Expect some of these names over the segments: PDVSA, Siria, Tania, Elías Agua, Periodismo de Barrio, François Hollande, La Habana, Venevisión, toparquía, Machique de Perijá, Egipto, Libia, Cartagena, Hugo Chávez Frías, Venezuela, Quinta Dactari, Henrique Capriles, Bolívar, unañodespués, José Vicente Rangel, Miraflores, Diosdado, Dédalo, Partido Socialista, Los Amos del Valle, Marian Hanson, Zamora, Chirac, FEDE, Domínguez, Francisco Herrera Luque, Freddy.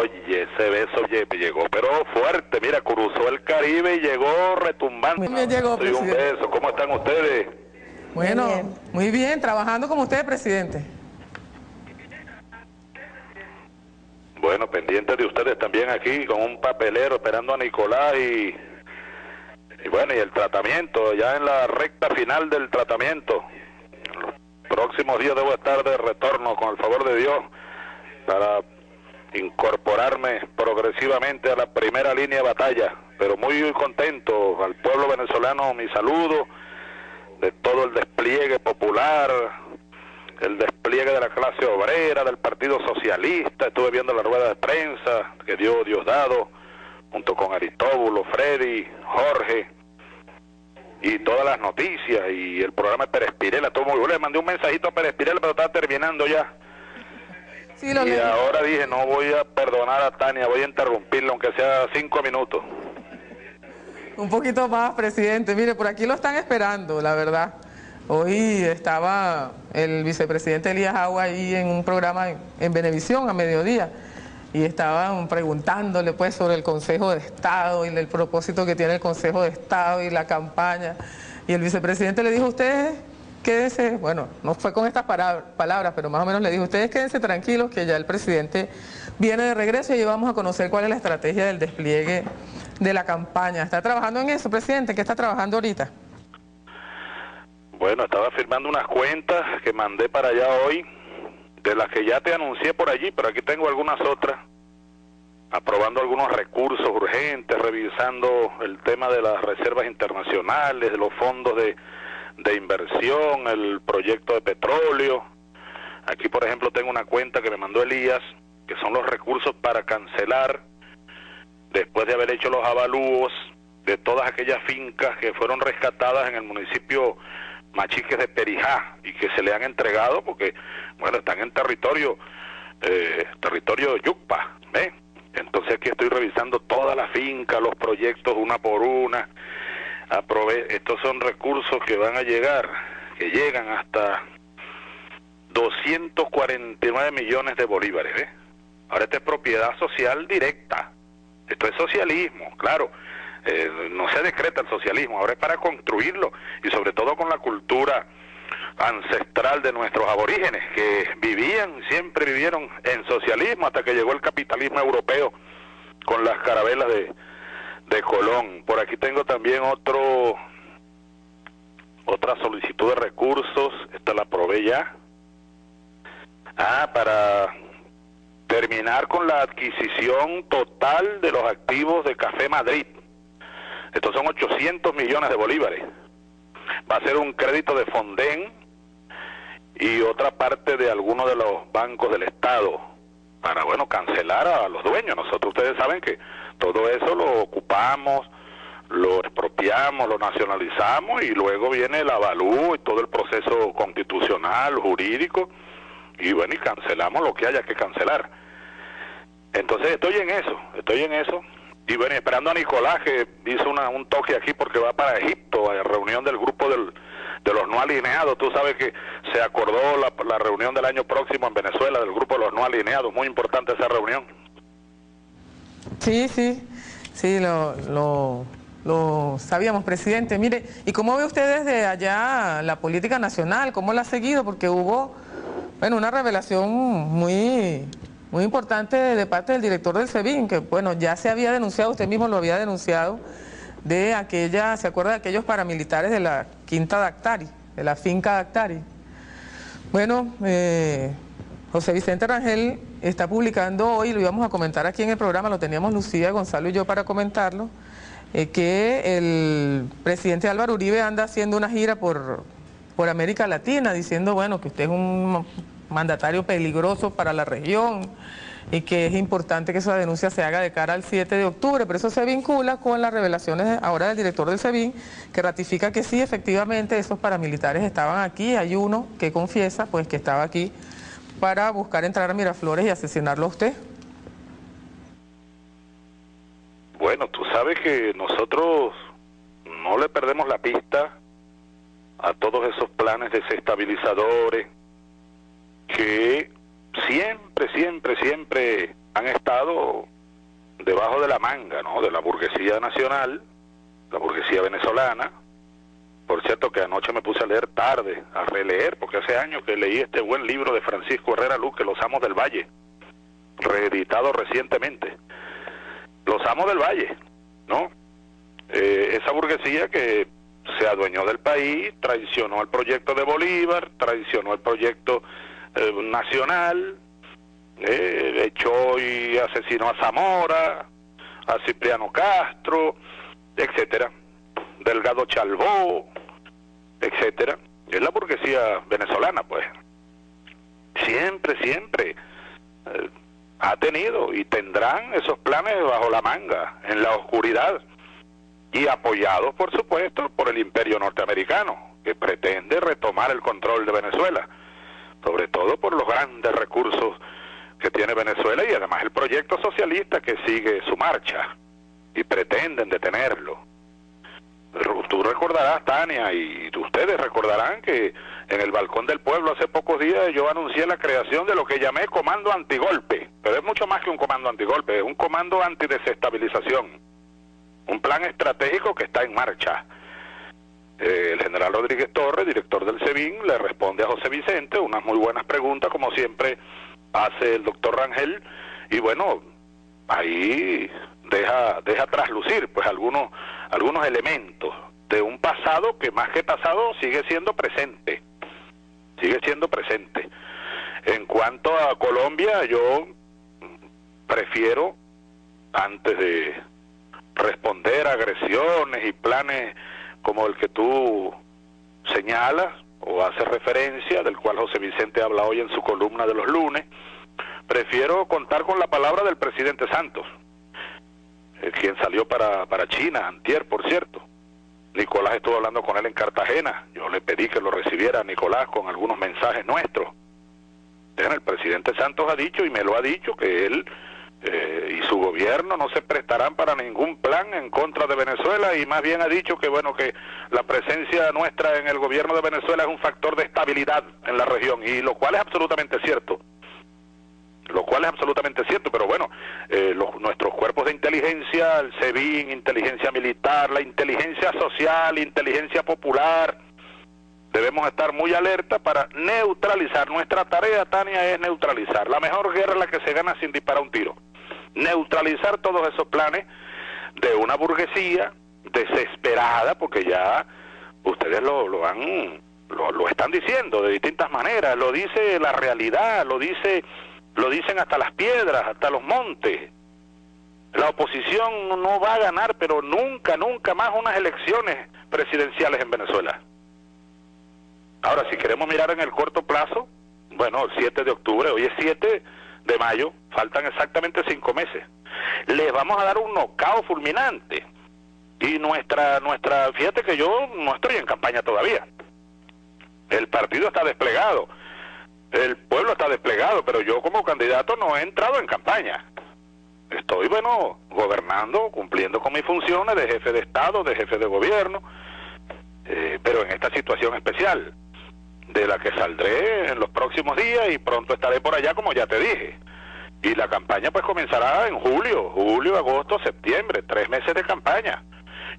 Oye, ese beso me llegó, pero fuerte, mira, cruzó el Caribe y llegó retumbando. Me llegó, presidente. Un beso, ¿cómo están ustedes? Bueno, muy bien, trabajando como usted, presidente. Bueno, pendiente de ustedes también aquí, con un papelero esperando a Nicolás y bueno, y el tratamiento, ya en la recta final del tratamiento. En los próximos días debo estar de retorno, con el favor de Dios, para incorporarme progresivamente a la primera línea de batalla, pero muy contento. Al pueblo venezolano mi saludo, de todo el despliegue popular, el despliegue de la clase obrera, del Partido Socialista. Estuve viendo la rueda de prensa que dio Diosdado, junto con Aristóbulo, Freddy, Jorge, y todas las noticias, y el programa de Pérez Pirela. Yo le mandé un mensajito a Pérez Pirela, pero está terminando ya. Sí, y ahora dije, no voy a perdonar a Tania, voy a interrumpirla, aunque sea 5 minutos. Un poquito más, presidente. Mire, por aquí lo están esperando, la verdad. Hoy estaba el vicepresidente Elías Agua ahí en un programa en Venevisión a mediodía, y estaban preguntándole pues sobre el Consejo de Estado y el propósito que tiene el Consejo de Estado y la campaña. Y el vicepresidente le dijo, ustedes quédense, bueno, no fue con estas palabras, pero más o menos le dijo, ustedes quédense tranquilos que ya el presidente viene de regreso y vamos a conocer cuál es la estrategia del despliegue de la campaña. ¿Está trabajando en eso, presidente? ¿Qué está trabajando ahorita? Bueno, estaba firmando unas cuentas que mandé para allá hoy, de las que ya te anuncié por allí, pero aquí tengo algunas otras, aprobando algunos recursos urgentes, revisando el tema de las reservas internacionales, de los fondos de inversión, el proyecto de petróleo. Aquí, por ejemplo, tengo una cuenta que me mandó Elías, que son los recursos para cancelar, después de haber hecho los avalúos de todas aquellas fincas que fueron rescatadas en el municipio Machique de Perijá, y que se le han entregado porque, bueno, están en territorio Yucpa, ¿eh? Entonces aquí estoy revisando todas las fincas, los proyectos una por una. Estos son recursos que van a llegar, que llegan hasta 249 millones de bolívares, ¿eh? Ahora, esta es propiedad social directa, esto es socialismo, claro. No se decreta el socialismo, ahora es para construirlo, y sobre todo con la cultura ancestral de nuestros aborígenes, que siempre vivieron en socialismo hasta que llegó el capitalismo europeo con las carabelas de Colón. Por aquí tengo también otra solicitud de recursos, esta la aprobé ya, para terminar con la adquisición total de los activos de Café Madrid. Estos son 800 millones de bolívares. Va a ser un crédito de Fonden y otra parte de alguno de los bancos del Estado para, bueno, cancelar a los dueños. Ustedes saben que todo eso lo ocupamos, lo expropiamos, lo nacionalizamos, y luego viene el avalúo y todo el proceso constitucional, jurídico, y bueno, y cancelamos lo que haya que cancelar. Entonces estoy en eso. Y bueno, esperando a Nicolás, que hizo un toque aquí porque va para Egipto, a la reunión del grupo de los no alineados. Tú sabes que se acordó la reunión del año próximo en Venezuela, del grupo de los no alineados. Muy importante esa reunión. Sí, lo sabíamos, presidente. Mire, ¿y cómo ve usted desde allá la política nacional? ¿Cómo la ha seguido? Porque hubo, bueno, una revelación muy importante de parte del director del SEBIN, que bueno, ya se había denunciado, usted mismo lo había denunciado, de aquella, ¿se acuerda de aquellos paramilitares de la Quinta Dactari, de la Finca Dactari? Bueno, José Vicente Rangel está publicando hoy, lo íbamos a comentar aquí en el programa, lo teníamos Lucía, Gonzalo y yo para comentarlo, que el presidente Álvaro Uribe anda haciendo una gira por América Latina, diciendo, bueno, que usted es un mandatario peligroso para la región y que es importante que esa denuncia se haga de cara al 7 de octubre, pero eso se vincula con las revelaciones ahora del director del SEBIN, que ratifica que sí, efectivamente, esos paramilitares estaban aquí. Hay uno que confiesa pues que estaba aquí para buscar entrar a Miraflores y asesinarlo a usted. Bueno, tú sabes que nosotros no le perdemos la pista a todos esos planes desestabilizadores que siempre han estado debajo de la manga, ¿no?, de la burguesía nacional, la burguesía venezolana. Por cierto que anoche me puse a leer tarde, a releer, porque hace años que leí este buen libro de Francisco Herrera Luque, Los Amos del Valle, reeditado recientemente. Los Amos del Valle, ¿no? Esa burguesía que se adueñó del país, traicionó el proyecto de Bolívar, traicionó el proyecto nacional, echó y asesinó a Zamora, a Cipriano Castro, etcétera, Delgado Chalbó, etcétera. Es la burguesía venezolana, pues. Siempre ha tenido y tendrán esos planes bajo la manga, en la oscuridad, y apoyados, por supuesto, por el imperio norteamericano, que pretende retomar el control de Venezuela, sobre todo por los grandes recursos que tiene Venezuela, y además el proyecto socialista que sigue su marcha, y pretenden detenerlo. Tú recordarás, Tania, y ustedes recordarán que en el Balcón del Pueblo hace pocos días yo anuncié la creación de lo que llamé comando antigolpe, pero es mucho más que un comando antigolpe, es un comando antidesestabilización, un plan estratégico que está en marcha. El general Rodríguez Torres, director del SEBIN, le responde a José Vicente unas muy buenas preguntas, como siempre hace el doctor Rangel, y bueno, ahí deja traslucir pues algunos elementos de un pasado que más que pasado sigue siendo presente. En cuanto a Colombia, yo prefiero, antes de responder a agresiones y planes como el que tú señalas o haces referencia, del cual José Vicente habla hoy en su columna de los lunes, prefiero contar con la palabra del presidente Santos, quien salió para China antier, por cierto. Nicolás estuvo hablando con él en Cartagena, yo le pedí que lo recibiera a Nicolás con algunos mensajes nuestros. El presidente Santos ha dicho, y me lo ha dicho, que él y su gobierno no se prestarán para ningún plan en contra de Venezuela, y más bien ha dicho que bueno, que la presencia nuestra en el gobierno de Venezuela es un factor de estabilidad en la región, y lo cual es absolutamente cierto. Pero bueno, nuestros cuerpos de inteligencia, el SEBIN, inteligencia militar, la inteligencia social, inteligencia popular, debemos estar muy alerta para neutralizar. Nuestra tarea, Tania, es neutralizar. La mejor guerra es la que se gana sin disparar un tiro. Neutralizar todos esos planes de una burguesía desesperada, porque ya ustedes lo están diciendo de distintas maneras, lo dice la realidad, lo dicen hasta las piedras, hasta los montes. La oposición no va a ganar, pero nunca más unas elecciones presidenciales en Venezuela. Ahora, si queremos mirar en el corto plazo, bueno, el 7 de octubre, hoy es 7 de mayo, faltan exactamente 5 meses. Les vamos a dar un nocao fulminante. Y nuestra, fíjate que yo no estoy en campaña todavía. El partido está desplegado. El pueblo está desplegado, pero yo como candidato no he entrado en campaña. Estoy, bueno, gobernando, cumpliendo con mis funciones de jefe de Estado, de jefe de gobierno, pero en esta situación especial, de la que saldré en los próximos días y pronto estaré por allá, como ya te dije. Y la campaña pues comenzará en julio, agosto, septiembre, 3 meses de campaña.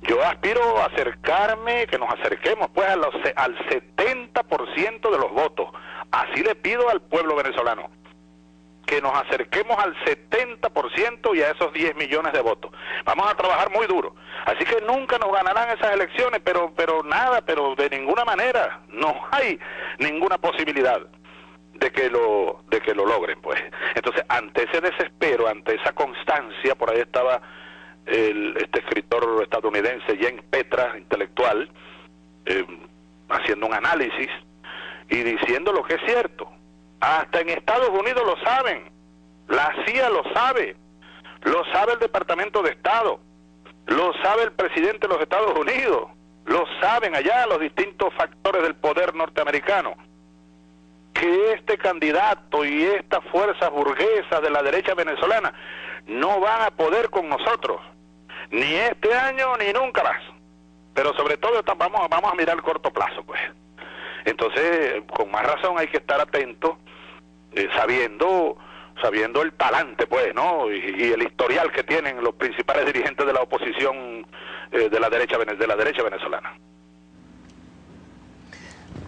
Yo aspiro a que nos acerquemos pues al 70% de los votos. Así le pido al pueblo venezolano, que nos acerquemos al 70% y a esos 10 millones de votos. Vamos a trabajar muy duro. Así que nunca nos ganarán esas elecciones, pero de ninguna manera. No hay ninguna posibilidad de que lo logren, pues. Entonces, ante ese desespero, ante esa constancia, por ahí estaba este escritor estadounidense, James Petra, intelectual, haciendo un análisis y diciendo lo que es cierto. Hasta en Estados Unidos lo saben, la CIA lo sabe el Departamento de Estado, lo sabe el presidente de los Estados Unidos, lo saben allá los distintos factores del poder norteamericano, que este candidato y estas fuerzas burguesas de la derecha venezolana no van a poder con nosotros, ni este año ni nunca más, pero sobre todo vamos a mirar el corto plazo, pues. Entonces, con más razón hay que estar atentos, sabiendo sabiendo el talante, pues, ¿no? Y el historial que tienen los principales dirigentes de la oposición de la derecha venezolana.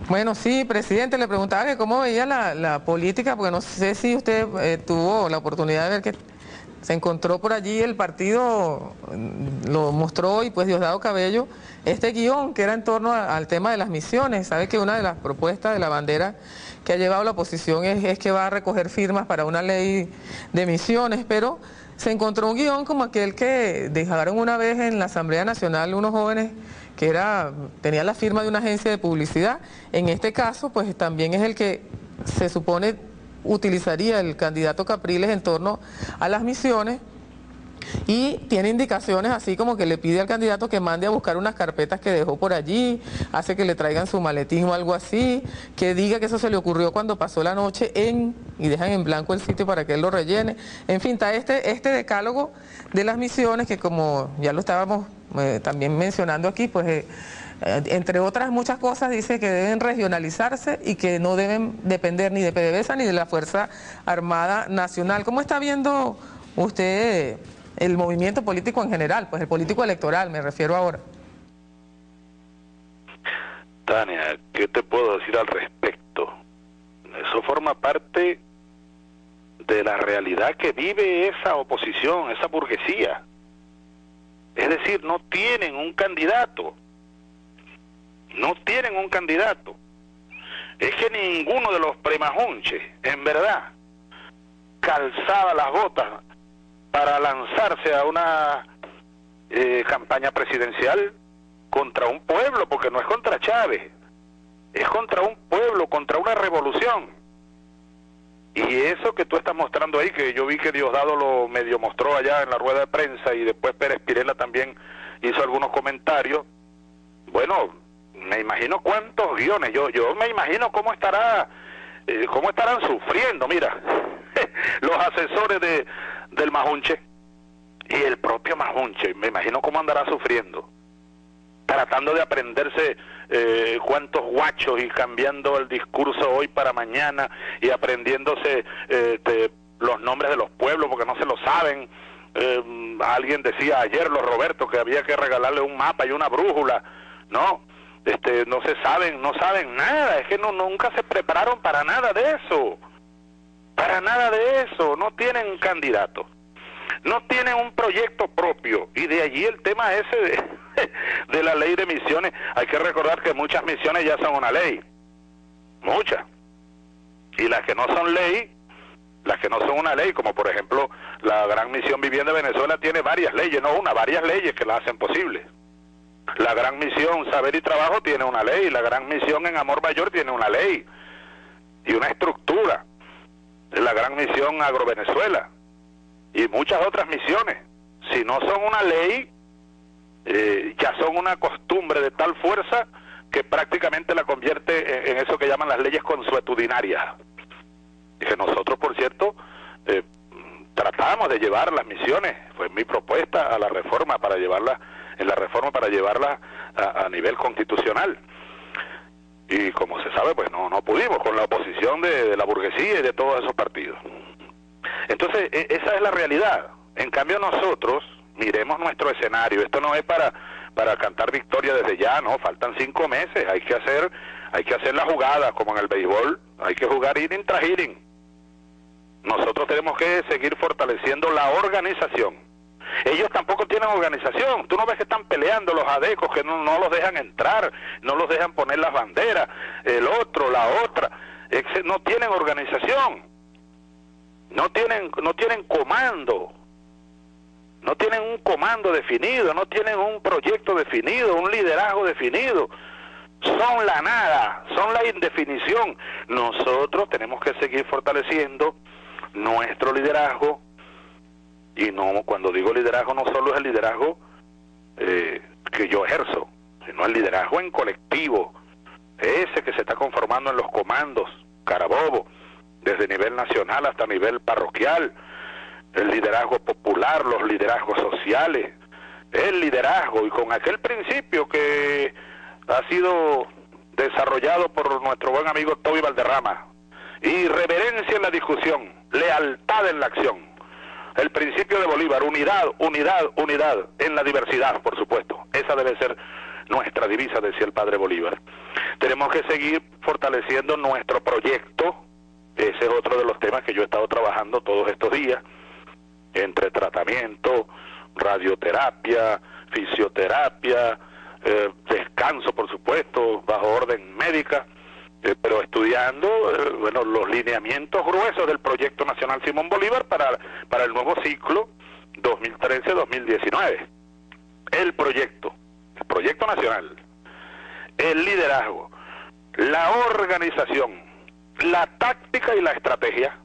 Bueno, sí, presidente, le preguntaba que cómo veía la política, porque no sé si usted tuvo la oportunidad de ver que se encontró por allí el partido, lo mostró, y pues Diosdado Cabello, este guión que era en torno al tema de las misiones. Sabe que una de las propuestas de la bandera que ha llevado la oposición es que va a recoger firmas para una ley de misiones, pero se encontró un guión como aquel que dejaron una vez en la Asamblea Nacional unos jóvenes que tenía la firma de una agencia de publicidad. En este caso, pues también es el que se supone utilizaría el candidato Capriles en torno a las misiones, y tiene indicaciones así como que le pide al candidato que mande a buscar unas carpetas que dejó por allí, hace que le traigan su maletín o algo así, que diga que eso se le ocurrió cuando pasó la noche y dejan en blanco el sitio para que él lo rellene. En fin, está este decálogo de las misiones que, como ya lo estábamos también mencionando aquí, pues entre otras muchas cosas, dice que deben regionalizarse y que no deben depender ni de PDVSA ni de la Fuerza Armada Nacional. ¿Cómo está viendo usted el movimiento político en general, pues el político electoral, me refiero ahora? Tania, ¿qué te puedo decir al respecto? Eso forma parte de la realidad que vive esa oposición, esa burguesía. Es decir, no tienen un candidato. No tienen un candidato. Es que ninguno de los premajonches, en verdad, calzaba las botas para lanzarse a una campaña presidencial contra un pueblo, porque no es contra Chávez, es contra un pueblo, contra una revolución. Y eso que tú estás mostrando ahí, que yo vi que Diosdado lo medio mostró allá en la rueda de prensa, y después Pérez Pirela también hizo algunos comentarios. Bueno, me imagino cuántos guiones, yo me imagino cómo estarán sufriendo, mira, los asesores del Majunche y el propio Majunche, me imagino cómo andará sufriendo, tratando de aprenderse cuántos guachos y cambiando el discurso hoy para mañana y aprendiéndose los nombres de los pueblos porque no se lo saben. Alguien decía ayer, los Roberto, que había que regalarle un mapa y una brújula, ¿no? No saben nada, es que nunca se prepararon para nada de eso, no tienen candidato, no tienen un proyecto propio, y de allí el tema ese de la ley de misiones. Hay que recordar que muchas misiones ya son una ley, muchas, y las que no son ley, las que no son una ley, como por ejemplo la Gran Misión Vivienda de Venezuela, tiene varias leyes, no una, varias leyes que la hacen posible. La Gran Misión Saber y Trabajo tiene una ley, la Gran Misión En Amor Mayor tiene una ley y una estructura, la Gran Misión Agro Venezuela y muchas otras misiones. Si no son una ley, ya son una costumbre de tal fuerza que prácticamente la convierte en eso que llaman las leyes consuetudinarias. Y que nosotros, por cierto, tratamos de llevar las misiones, fue mi propuesta a la reforma para llevarlas a nivel constitucional, y como se sabe, pues no pudimos, con la oposición de la burguesía y de todos esos partidos. Entonces esa es la realidad. En cambio nosotros, miremos nuestro escenario, esto no es para cantar victoria desde ya, no, faltan 5 meses, hay que hacer la jugada, como en el béisbol, hay que jugar inning tras inning. Nosotros tenemos que seguir fortaleciendo la organización. Ellos tampoco tienen organización. Tú no ves que están peleando los adecos, que no los dejan entrar, no los dejan poner las banderas, el otro, la otra. No tienen organización, no tienen comando, no tienen un comando definido, no tienen un proyecto definido, un liderazgo definido. Son la nada, son la indefinición. Nosotros tenemos que seguir fortaleciendo nuestro liderazgo. Y no, cuando digo liderazgo, no solo es el liderazgo que yo ejerzo, sino el liderazgo en colectivo, ese que se está conformando en los comandos, carabobo, desde nivel nacional hasta nivel parroquial, el liderazgo popular, los liderazgos sociales, el liderazgo, y con aquel principio que ha sido desarrollado por nuestro buen amigo Toby Valderrama, Irreverencia en la discusión, lealtad en la acción. El principio de Bolívar, unidad, unidad, unidad, en la diversidad, por supuesto. Esa debe ser nuestra divisa, decía el padre Bolívar. Tenemos que seguir fortaleciendo nuestro proyecto. Ese es otro de los temas que yo he estado trabajando todos estos días, entre tratamiento, radioterapia, fisioterapia, descanso, por supuesto, bajo orden médica, pero estudiando bueno, los lineamientos gruesos del Proyecto Nacional Simón Bolívar para el nuevo ciclo 2013-2019. El proyecto nacional, el liderazgo, la organización, la táctica y la estrategia,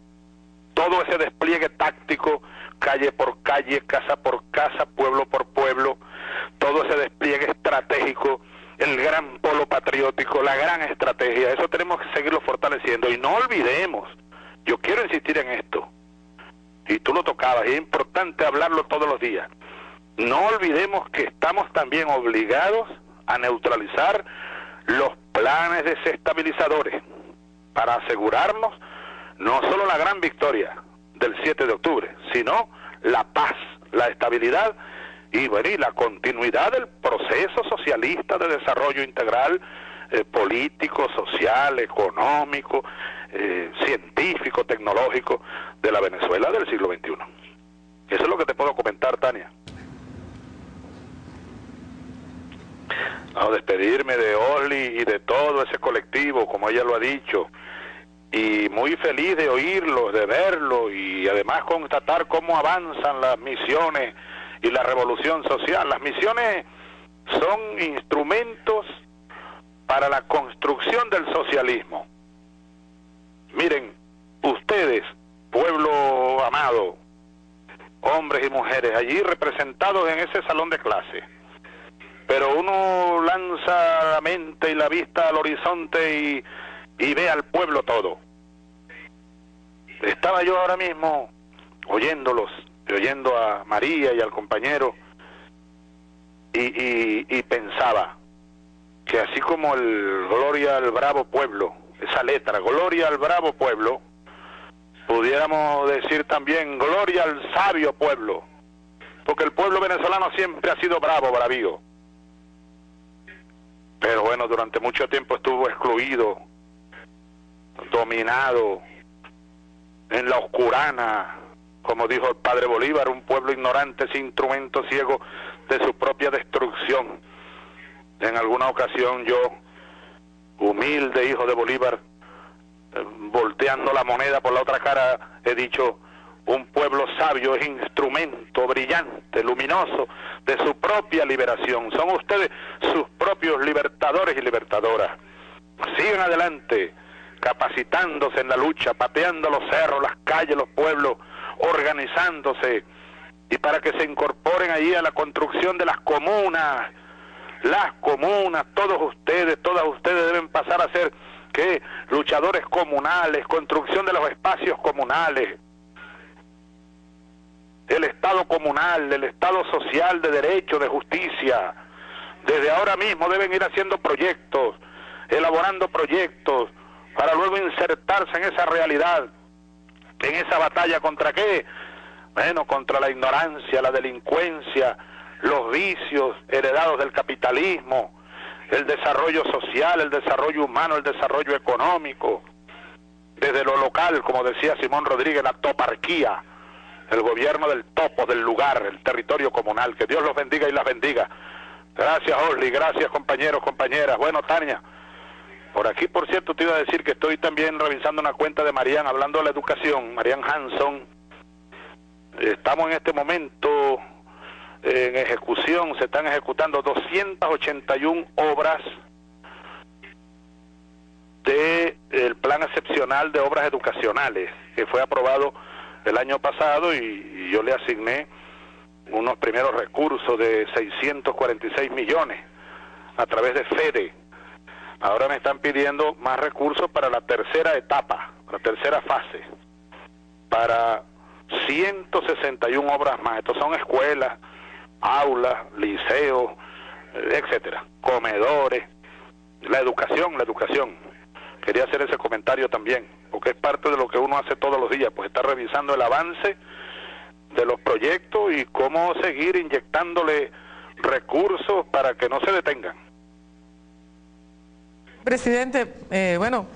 todo ese despliegue táctico, calle por calle, casa por casa, pueblo por pueblo, todo ese despliegue estratégico, el gran polo patriótico, la gran estrategia, eso tenemos que seguirlo fortaleciendo. Y no olvidemos, yo quiero insistir en esto, y tú lo tocabas, y es importante hablarlo todos los días, no olvidemos que estamos también obligados a neutralizar los planes desestabilizadores para asegurarnos no solo la gran victoria del 7 de octubre, sino la paz, la estabilidad y, bueno, y la continuidad del proceso socialista de desarrollo integral, político, social, económico, científico, tecnológico de la Venezuela del siglo XXI. Eso es lo que te puedo comentar, Tania. A despedirme de Oli y de todo ese colectivo, como ella lo ha dicho, y muy feliz de oírlos, de verlos, y además constatar cómo avanzan las misiones y la revolución social. Las misiones son instrumentos para la construcción del socialismo. Miren, ustedes, pueblo amado, hombres y mujeres, allí representados en ese salón de clase, pero uno lanza la mente y la vista al horizonte y ve al pueblo todo. Estaba yo ahora mismo oyéndolos, oyendo a María y al compañero, y pensaba que así como el Gloria al Bravo Pueblo, esa letra, Gloria al Bravo Pueblo, pudiéramos decir también Gloria al Sabio Pueblo, porque el pueblo venezolano siempre ha sido bravo, bravío. Pero bueno, durante mucho tiempo estuvo excluido, dominado, en la oscurana, como dijo el padre Bolívar, un pueblo ignorante, sin instrumento, ciego de su propia destrucción. En alguna ocasión yo, humilde hijo de Bolívar, volteando la moneda por la otra cara, he dicho, un pueblo sabio es instrumento brillante, luminoso, de su propia liberación. Son ustedes sus propios libertadores y libertadoras. Sigan adelante, capacitándose en la lucha, pateando los cerros, las calles, los pueblos, organizándose, y para que se incorporen allí a la construcción de las comunas, todos ustedes, todas ustedes deben pasar a ser, ¿qué?, luchadores comunales, construcción de los espacios comunales, el Estado comunal, el Estado social de derecho, de justicia. Desde ahora mismo deben ir haciendo proyectos, elaborando proyectos, para luego insertarse en esa realidad, en esa batalla ¿contra qué? Bueno, contra la ignorancia, la delincuencia, los vicios heredados del capitalismo, el desarrollo social, el desarrollo humano, el desarrollo económico. Desde lo local, como decía Simón Rodríguez, la toparquía, el gobierno del topo, del lugar, el territorio comunal. Que Dios los bendiga y las bendiga. Gracias, Orly, gracias, compañeros, compañeras. Bueno, Tania, por aquí, por cierto, te iba a decir que estoy también revisando una cuenta de Marian, hablando de la educación, Marian Hanson. Estamos en este momento en ejecución, se están ejecutando 281 obras del Plan Excepcional de Obras Educacionales, que fue aprobado el año pasado, y yo le asigné unos primeros recursos de 646 millones a través de FEDE. Ahora me están pidiendo más recursos para la tercera etapa, la tercera fase, para 161 obras más. Estos son escuelas, aulas, liceos, etcétera, comedores, la educación. Quería hacer ese comentario también. político, que es parte de lo que uno hace todos los días, pues está revisando el avance de los proyectos y cómo seguir inyectándole recursos para que no se detengan. Presidente, bueno,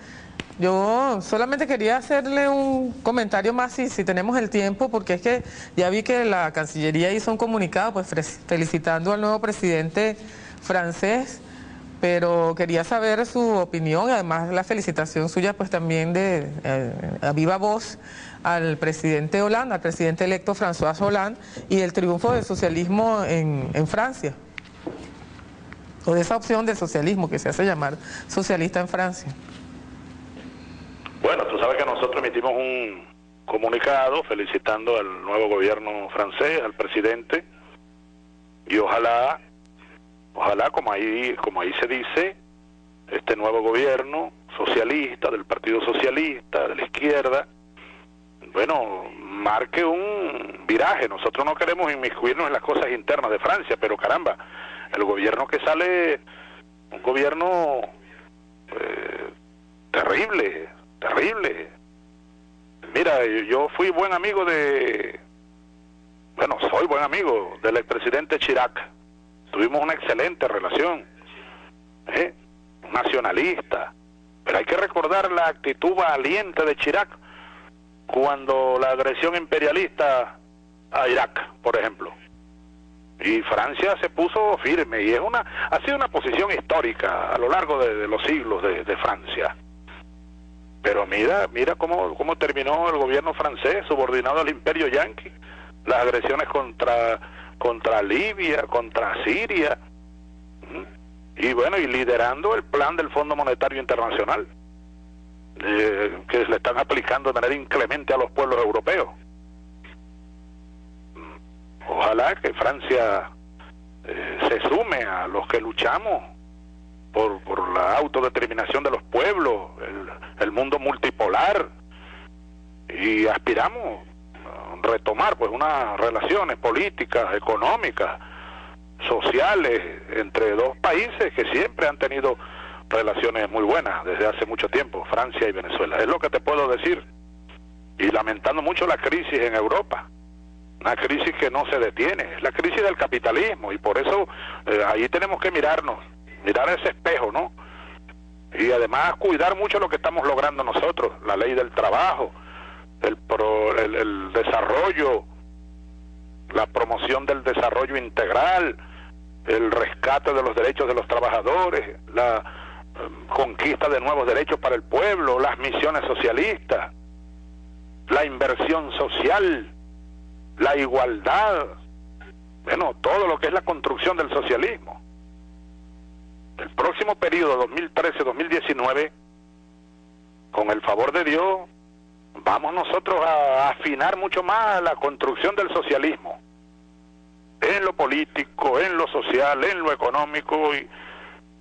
yo solamente quería hacerle un comentario más, si tenemos el tiempo, porque es que ya vi que la Cancillería hizo un comunicado pues felicitando al nuevo presidente francés, pero quería saber su opinión, y además la felicitación suya pues también de a viva voz al presidente Hollande, al presidente electo François Hollande, y el triunfo del socialismo en Francia, o de esa opción del socialismo que se hace llamar socialista en Francia. Bueno, tú sabes que nosotros emitimos un comunicado felicitando al nuevo gobierno francés, al presidente, y ojalá como ahí se dice, este nuevo gobierno socialista, del Partido Socialista, de la izquierda, bueno, marque un viraje. Nosotros no queremos inmiscuirnos en las cosas internas de Francia, pero caramba, el gobierno que sale, un gobierno terrible. Mira, yo fui buen amigo de... Bueno, soy buen amigo del expresidente Chirac. Tuvimos una excelente relación, nacionalista. Pero hay que recordar la actitud valiente de Chirac cuando la agresión imperialista a Irak, por ejemplo. Y Francia se puso firme, y ha sido una posición histórica a lo largo de los siglos de Francia. Pero mira cómo terminó el gobierno francés subordinado al imperio yanqui, las agresiones contra Libia, contra Siria, y bueno, y liderando el plan del Fondo Monetario Internacional, que le están aplicando de manera inclemente a los pueblos europeos. Ojalá que Francia se sume a los que luchamos por la autodeterminación de los pueblos, el mundo multipolar, y aspiramos a retomar pues unas relaciones políticas, económicas, sociales entre dos países que siempre han tenido relaciones muy buenas desde hace mucho tiempo, Francia y Venezuela. Es lo que te puedo decir, y lamentando mucho la crisis en Europa, una crisis que no se detiene, es la crisis del capitalismo, y por eso ahí tenemos que mirar ese espejo, ¿no? Y además cuidar mucho lo que estamos logrando nosotros, la ley del trabajo, el desarrollo, la promoción del desarrollo integral, el rescate de los derechos de los trabajadores, la conquista de nuevos derechos para el pueblo, las misiones socialistas, la inversión social, la igualdad, bueno, todo lo que es la construcción del socialismo. El próximo periodo 2013-2019, con el favor de Dios, vamos nosotros a afinar mucho más la construcción del socialismo, en lo político, en lo social, en lo económico, y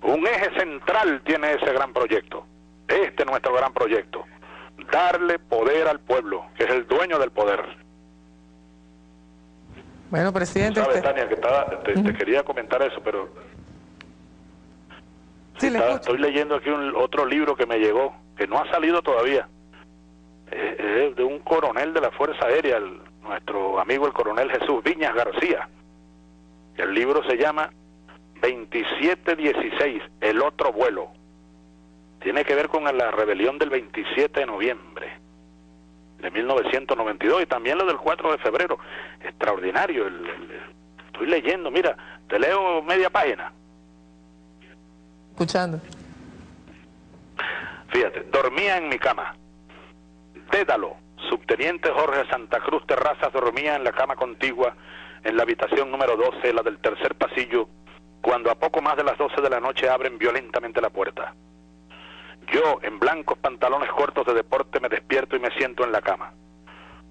un eje central tiene ese gran proyecto, este nuestro gran proyecto, darle poder al pueblo, que es el dueño del poder. Bueno, presidente... Tú sabes, Tania, que te quería comentar eso, pero... Sí, estoy leyendo aquí otro libro que me llegó, que no ha salido todavía, es de un coronel de la Fuerza Aérea, nuestro amigo el coronel Jesús Viñas García. El libro se llama 2716, El Otro Vuelo. Tiene que ver con la rebelión del 27 de noviembre de 1992 y también lo del 4 de febrero. Extraordinario. Estoy leyendo, mira, te leo media página. Escuchando. Fíjate, dormía en mi cama. Dédalo, subteniente Jorge Santa Cruz Terrazas, dormía en la cama contigua, en la habitación número 12, la del tercer pasillo, cuando a poco más de las 12 de la noche abren violentamente la puerta. Yo, en blancos pantalones cortos de deporte, me despierto y me siento en la cama.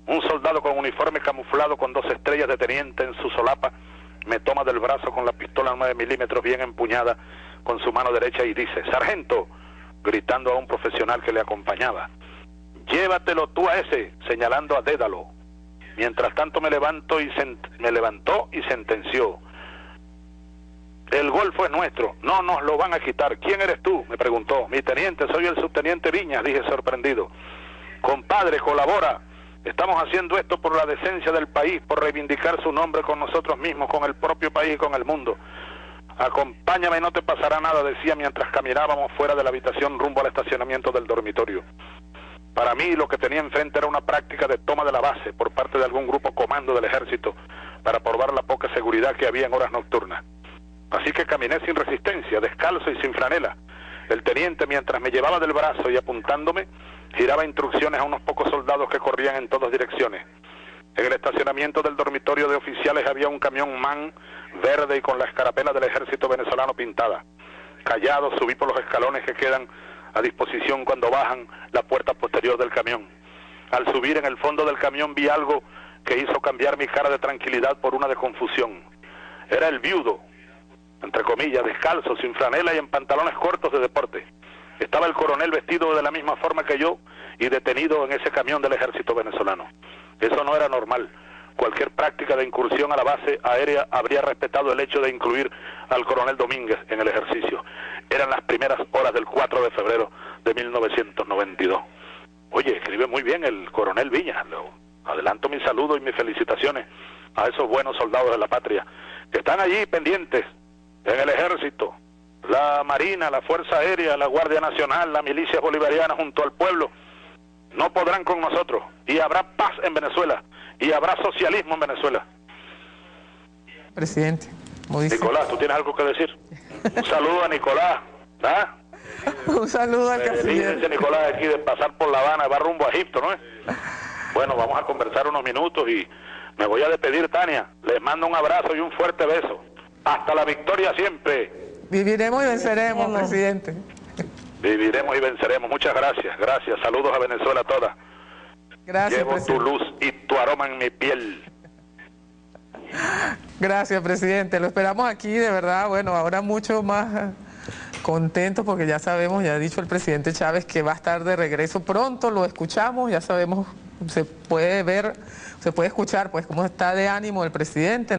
Un soldado con uniforme camuflado con dos estrellas de teniente en su solapa me toma del brazo con la pistola 9 milímetros bien empuñada con su mano derecha y dice: sargento, gritando a un profesional que le acompañaba, llévatelo tú a ese, señalando a Dédalo. Mientras tanto me levantó y sentenció: el Golfo es nuestro, no nos lo van a quitar. ¿Quién eres tú?, me preguntó. Mi teniente, soy el subteniente Viñas, dije sorprendido. Compadre, colabora. Estamos haciendo esto por la decencia del país, por reivindicar su nombre con nosotros mismos, con el propio país y con el mundo. Acompáñame y no te pasará nada, decía mientras caminábamos fuera de la habitación rumbo al estacionamiento del dormitorio. Para mí lo que tenía enfrente era una práctica de toma de la base por parte de algún grupo comando del ejército para probar la poca seguridad que había en horas nocturnas. Así que caminé sin resistencia, descalzo y sin franela. El teniente, mientras me llevaba del brazo y apuntándome, giraba instrucciones a unos pocos soldados que corrían en todas direcciones. En el estacionamiento del dormitorio de oficiales había un camión MAN verde y con la escarapela del ejército venezolano pintada. Callado subí por los escalones que quedan a disposición cuando bajan la puerta posterior del camión. Al subir en el fondo del camión vi algo que hizo cambiar mi cara de tranquilidad por una de confusión. Era el viudo, entre comillas, descalzo, sin franela y en pantalones cortos de deporte. Estaba el coronel vestido de la misma forma que yo y detenido en ese camión del ejército venezolano. Eso no era normal. Cualquier práctica de incursión a la base aérea habría respetado el hecho de incluir al coronel Domínguez en el ejercicio. Eran las primeras horas del 4 de febrero de 1992. Oye, escribe muy bien el coronel Viñas. Adelanto mi saludo y mis felicitaciones a esos buenos soldados de la patria que están allí pendientes en el ejército, la Marina, la Fuerza Aérea, la Guardia Nacional, la milicia bolivariana junto al pueblo. No podrán con nosotros y habrá paz en Venezuela y habrá socialismo en Venezuela. Presidente, Nicolás, ¿tú tienes algo que decir? Un saludo a Nicolás, ¿ah? Un saludo al canciller. Dice Nicolás aquí de pasar por La Habana, va rumbo a Egipto, ¿no es? Bueno, vamos a conversar unos minutos y me voy a despedir, Tania. Les mando un abrazo y un fuerte beso. Hasta la victoria siempre. Viviremos y venceremos, presidente. Viviremos y venceremos. Muchas gracias, gracias. Saludos a Venezuela toda. Gracias, llevo presidente. Tu luz y tu aroma en mi piel. Gracias, presidente. Lo esperamos aquí, de verdad. Bueno, ahora mucho más contentos porque ya sabemos, ya ha dicho el presidente Chávez que va a estar de regreso pronto. Lo escuchamos, ya sabemos, se puede ver, se puede escuchar, pues, cómo está de ánimo el presidente.